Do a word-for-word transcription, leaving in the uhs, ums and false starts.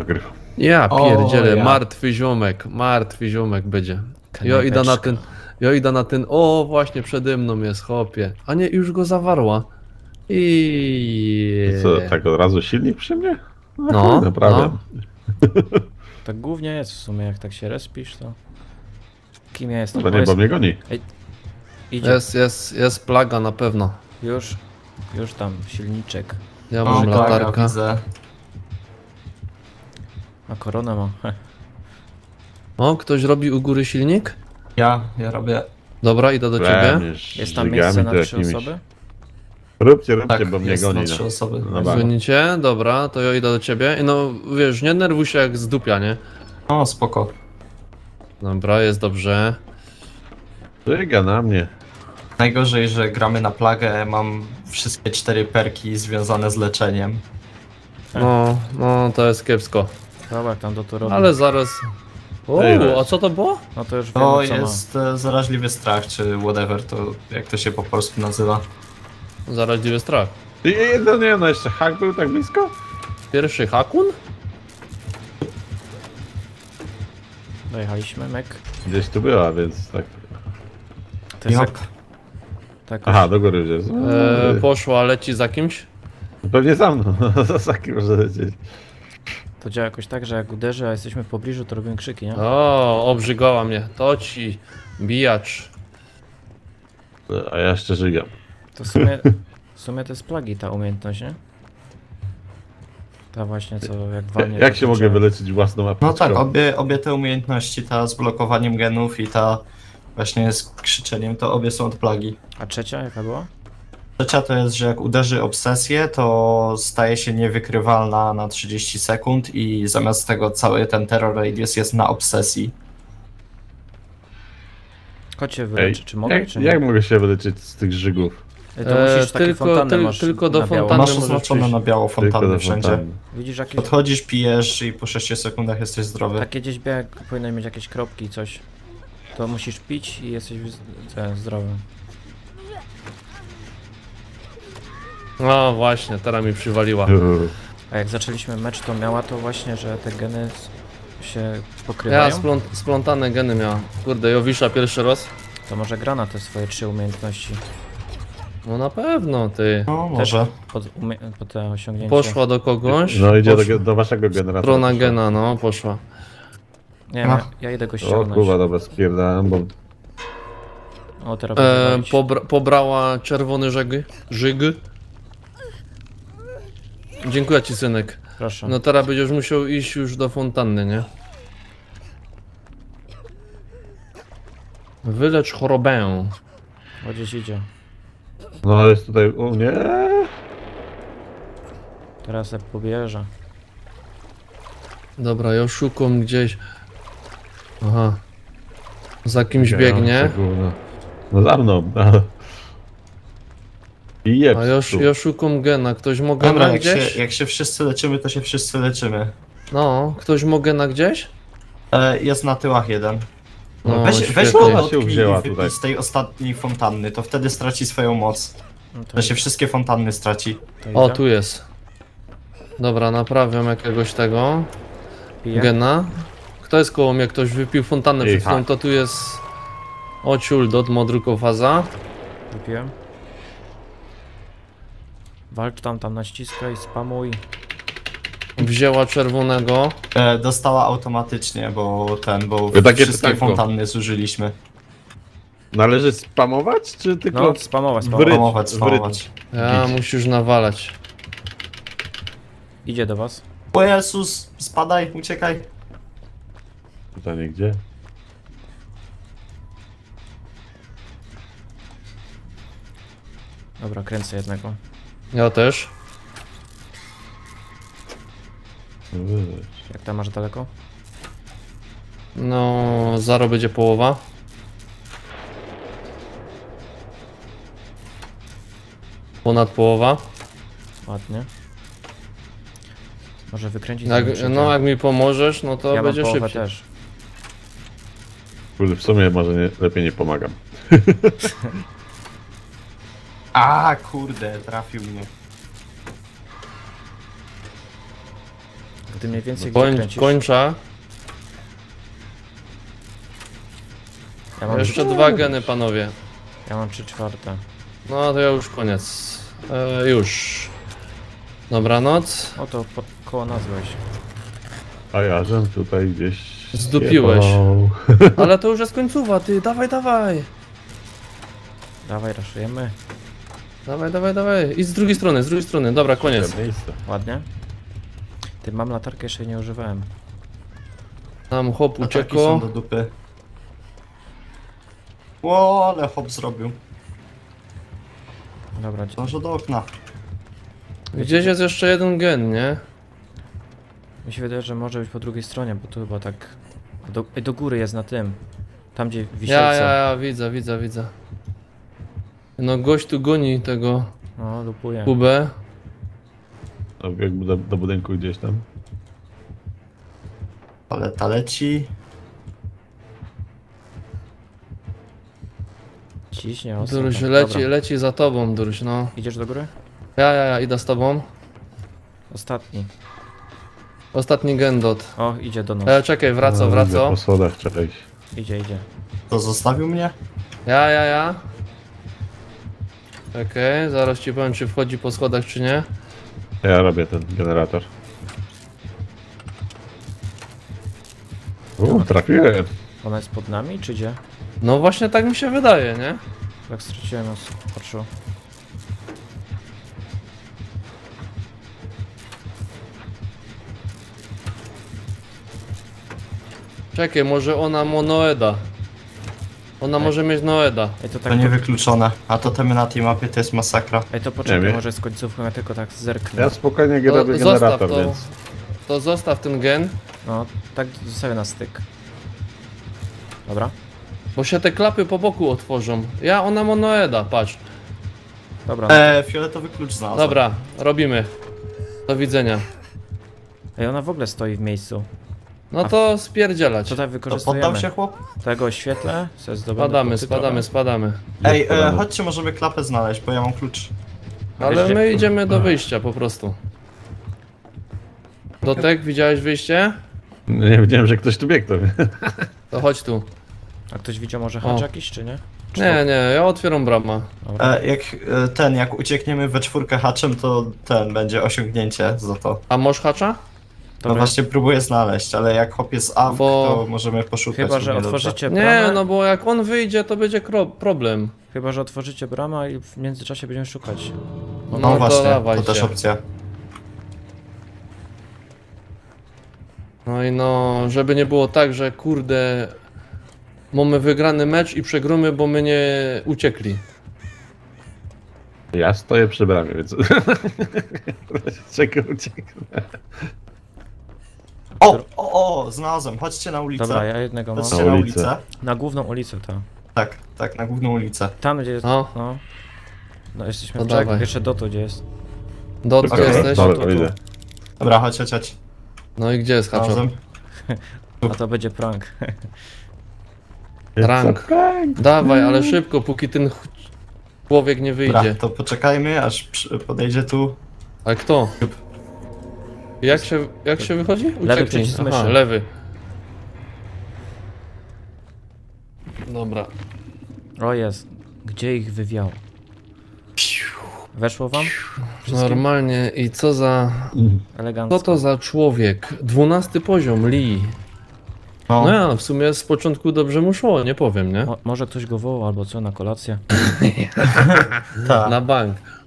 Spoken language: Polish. nagrywa. Ja pierdzielę, o, ja. martwy ziomek, martwy ziomek będzie. Ja idę na ten, ja idę na ten, o właśnie przede mną jest, chłopie. A nie, już go zawarła. I co, tak od razu silnik przy mnie? No, no naprawdę. No. Tak głównie jest w sumie, jak tak się respisz, to... Kim ja jestem? To nie, bo mnie goni. Ej, idzie. Jest, jest, jest plaga na pewno. Już, już tam silniczek. Ja mam o, latarkę. Widzę. A koronę mam. O, ktoś robi u góry silnik? Ja, ja robię. Dobra, idę do ciebie. Jest tam miejsce na trzy osoby? Róbcie, róbcie, tak, bo mnie goni. Trzy osoby. Dzwonicie? Dobra, to ja idę do ciebie. I no wiesz, nie nerwuj się jak z dupia, nie? O, spoko. Dobra, jest dobrze. Dyga na mnie. Najgorzej, że gramy na plagę, mam wszystkie cztery perki związane z leczeniem. No, no to jest kiepsko. Dobra, tam do to ale zaraz... O, a co to było? No to już to wiemy, jest ma. Zaraźliwy strach, czy whatever, to jak to się po polsku nazywa. Zaraźliwy strach. I no nie, no jeszcze hak był tak blisko? Pierwszy hakun? Dojechaliśmy, Mek. Gdzieś tu była, więc tak... To jest jak... tak aha, do góry już jest. Eee, poszła, leci za kimś? Pewnie za mną, za kim może lecieć. To działa jakoś tak, że jak uderzy, a jesteśmy w pobliżu, to robimy krzyki, nie? O, obrzygała mnie. To ci, bijacz. A ja jeszcze żygam. To w sumie, w sumie to jest plagi ta umiejętność, nie? Ta właśnie, co jak walnie... Jak się mogę wyleczyć własną apteczką? No tak, obie, obie te umiejętności, ta z blokowaniem genów i ta właśnie z krzyczeniem, to obie są od plagi. A trzecia jaka była? Trzecia to jest, że jak uderzy obsesję, to staje się niewykrywalna na trzydzieści sekund i zamiast tego cały ten terror radius jest na obsesji. Chodźcie wyleczyć, czy mogę, jak, czy nie? Jak mogę się wyleczyć z tych żygów? Ej, to musisz eee, takie tylko, fontanny tyl, masz tylko do fontanny masz oznaczone na biało fontanny wszędzie. Fontanny. Widzisz, jakieś... Podchodzisz, pijesz i po sześciu sekundach jesteś zdrowy. Takie gdzieś białe powinny mieć jakieś kropki, coś. To musisz pić i jesteś zdrowy. No właśnie, teraz mi przywaliła. A jak zaczęliśmy mecz, to miała to właśnie, że te geny się pokrywają? Ja spląt, splątane geny miała. Kurde, Jowisza pierwszy raz. To może gra na te swoje trzy umiejętności. No na pewno, ty. No może. Pod, pod te osiągnięcie. Poszła do kogoś. No idzie do, do waszego generatora. Strona gena, no poszła. Nie, ja, ja idę go ściągnąć. O kurwa, dobra, spierdałem, bo... O, teraz eee, pobra pobrała czerwony żeg. Żyg. Dziękuję ci, synek. Proszę. No teraz będziesz musiał iść już do fontanny, nie? Wylecz chorobę. O, gdzieś idzie. No ale jest tutaj... O nie. Teraz jak pobierze. Dobra, ja szukam gdzieś... Aha. Za kimś ja biegnie. No za mną. I jeb, a ja, ja szukam gena, ktoś ma gena dobra, gdzieś? Jak się, jak się wszyscy leczymy, to się wszyscy leczymy. No, ktoś ma gena gdzieś? E, jest na tyłach jeden. No, weź weź go dotknij i wypij z tej ostatniej fontanny, to wtedy straci swoją moc. No to, to się wszystkie fontanny straci. O, tu jest. Dobra, naprawiam jakiegoś tego pijak gena. Kto jest koło mnie? Ktoś wypił fontannę przed chwilą, to tu jest... Ociul, dot, modrukofaza. Wypiłem. Walcz tam, tam naciskaj, spamuj. Wzięła czerwonego. E, dostała automatycznie, bo ten, bo takie wszystkie pytanko fontanny zużyliśmy. Należy spamować, czy tylko... No, spamować, spamować, spamować. Ja, musisz nawalać. Idzie do was. O Jezus, spadaj, uciekaj. Pytanie gdzie? Dobra, kręcę jednego. Ja też. Jak tam masz daleko? No, zaro będzie połowa. Ponad połowa. Ładnie. Może wykręcić. Jak, no, jak mi pomożesz, no to ja będzie szybciej. Też. W sumie może nie, lepiej nie pomagam. A kurde, trafił mnie. Ty mniej więcej no, gdzie koń, kończę. Ja mam jeszcze trzy... dwa geny, panowie. Ja mam trzy czwarte. No to ja już koniec. E, już. Dobranoc. O to pod koło nazwałeś. A ja żem tutaj gdzieś... Zdupiłeś. Jebał. Ale to już jest końcówa, ty. Dawaj, dawaj. Dawaj, raszujemy. Dawaj, dawaj, dawaj. I z drugiej strony, z drugiej strony. Dobra, koniec. Ładnie. Ty, mam latarkę, jeszcze nie używałem. Tam hop uciekło. Są do dupy. Ło, ale hop zrobił. Dobra, dążę do okna. Gdzieś jest jeszcze jeden gen, nie? Mi się wydaje, że może być po drugiej stronie, bo tu chyba tak... Do, do góry jest na tym. Tam, gdzie wisielca. Ja, ja, ja, widzę, widzę, widzę. No, gość tu goni tego... O, lupuje. Kubę. Jakby do, do budynku gdzieś tam. Paleta leci. Ciśnie ostro. Duruś, leci, dobra. Leci za tobą, Duruś, no. Idziesz do góry? Ja, ja, ja, idę z tobą. Ostatni. Ostatni gendot. O, idzie do nas. E, czekaj, wraca, no, wraca. Po schodach, czekaj. Idzie, idzie. To zostawił mnie? Ja, ja, ja. Okej, zaraz ci powiem, czy wchodzi po schodach, czy nie. Ja robię ten generator. Uuu, trafiłem. Ona jest pod nami, czy gdzie? No właśnie tak mi się wydaje, nie? Tak straciłem nas, patrzył. Czekaj, może ona ma Noeda. Ona Ej. może mieć Noeda. Ej, to, tak to nie to... wykluczone. A to temy na tej mapie to jest masakra. Ej, to poczekaj, może z końcówką, ja tylko tak zerknę. Ja spokojnie gra do generator, to, więc... To zostaw ten gen. No, tak zostawię na styk. Dobra. Bo się te klapy po boku otworzą. Ja, ona ma Noeda, patrz. Dobra. Eee, fioletowy klucz znalazłem. Dobra, robimy. Do widzenia. Ej, ona w ogóle stoi w miejscu. No A to spierdzielać. Tutaj wykorzystujemy. To poddam się, chłop? Tego świetle. Spadamy, spadamy, spadamy. Ej, e, chodźcie, możemy klapę znaleźć, bo ja mam klucz. Ale Wiesz, my gdzie? idziemy do wyjścia po prostu. Dotek, widziałeś wyjście? Nie widziałem, że ktoś tu biegł. To, to chodź tu. A ktoś widział może hacz jakiś, czy nie? Czy nie, to... nie, ja otwieram bramę. E, jak ten, jak uciekniemy we czwórkę haczem, to ten będzie osiągnięcie za to. A masz hacza? Dobra. No właśnie próbuję znaleźć, ale jak hop jest A W K, to możemy poszukać. Chyba, że otworzycie bramę. Nie, no bo jak on wyjdzie, to będzie problem. Chyba, że otworzycie bramę i w międzyczasie będziemy szukać. No, no właśnie, to, to też opcja. No i no, żeby nie było tak, że kurde... Mamy wygrany mecz i przegromy, bo my nie uciekli. Ja stoję przy bramie, więc... Czego ucieknę? O, o, o, znalazłem, chodźcie na ulicę. Dobra, ja jednego mam. Chodźcie na ulicę. Na, ulicę. na główną ulicę, tak. Tak, tak, na główną ulicę. Tam, gdzie jest, o. no. No, jesteśmy no w jeszcze do tu, gdzie jest. Do tu okay. jesteś? Dobra, do, do. Dobra, chodź, chodź, chodź. No i gdzie jest haczor? A to będzie prank. Prank. prank. Dawaj, ale szybko, póki ten człowiek nie wyjdzie. Dobra, to poczekajmy, aż podejdzie tu. Ale kto? Jak się, jak się wychodzi? Ucieknij. Lewy przycisk myszy. Aha, lewy. Dobra. O jest. Gdzie ich wywiało? Weszło wam? Wszystkim? Normalnie i co za... Elegancko. Co to za człowiek? dwunasty poziom, Lee. No, no ja, w sumie z początku dobrze mu szło, nie powiem, nie? Mo może ktoś go wołał albo co, na kolację? Ta. Na bank.